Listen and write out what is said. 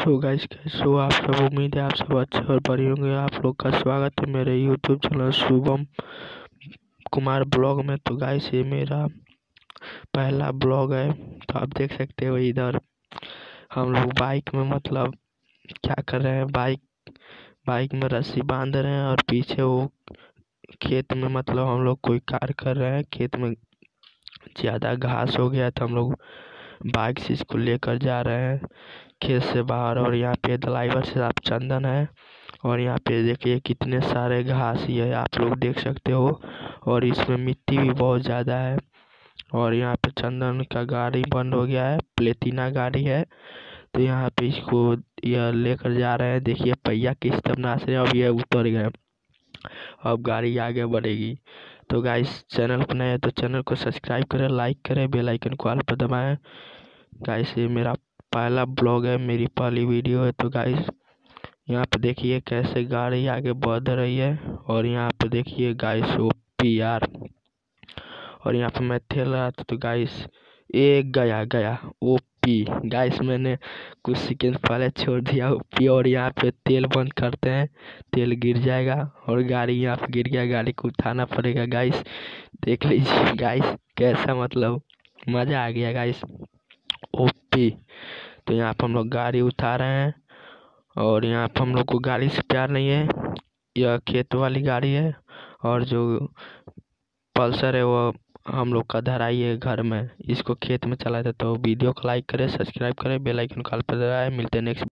So guys so आप सब, उम्मीद है आप सब अच्छे और बड़े होंगे। आप लोग का स्वागत है मेरे YouTube channel Shubham Kumar blog में। तो गाइस ये मेरा पहला ब्लॉग है, तो आप देख सकते हो इधर हम लोग बाइक में मतलब क्या कर रहे हैं, बाइक में रस्सी बांध रहे हैं और पीछे वो खेत में मतलब हम लोग कोई कार्य कर रहे हैं। खेत में ज़्यादा घास हो गया तो हम लोग बाइक से इसको लेकर जा रहे हैं खेत से बाहर। और यहाँ पे ड्राइवर से आप चंदन है और यहाँ पे देखिए कितने सारे घास ही है, आप लोग देख सकते हो। और इसमें मिट्टी भी बहुत ज़्यादा है। और यहाँ पे चंदन का गाड़ी बंद हो गया है, प्लेटिना गाड़ी है, तो यहाँ पे इसको यह लेकर जा रहे हैं। देखिए पहिया किस तरह नाच रहे हैं। अब यह उतर गए, अब गाड़ी आगे बढ़ेगी। तो गाइस चैनल पर नए हैं तो चैनल को सब्सक्राइब करें, लाइक करें, बेल आइकन को ऑल पर दबाएं। गाइस ये मेरा पहला ब्लॉग है, मेरी पहली वीडियो है। तो गाइस यहाँ पे देखिए कैसे गाड़ी आगे बढ़ रही है। और यहाँ पे देखिए गाइस वो PR और यहाँ पे मैं ठेल रहा था। तो गाइस एक गया OP। गाइस मैंने कुछ सेकेंड पहले छोड़ दिया OP और यहाँ पे तेल बंद करते हैं, तेल गिर जाएगा और गाड़ी यहाँ पे गिर गया, गाड़ी को उठाना पड़ेगा। गाइस देख लीजिए गाइस कैसा मतलब मज़ा आ गया गाइस OP। तो यहाँ पे हम लोग गाड़ी उठा रहे हैं और यहाँ पे हम लोग को गाड़ी से प्यार नहीं है, यह खेत वाली गाड़ी है। और जो पल्सर है वो हम लोग का धराई है घर में, इसको खेत में चलाया था। तो वीडियो को लाइक करें, सब्सक्राइब करें, बेल आइकन को ऑल पर दबाएं। मिलते हैं नेक्स्ट।